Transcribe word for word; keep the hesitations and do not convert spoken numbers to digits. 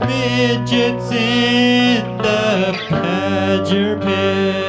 Midgets in the Badger Pit.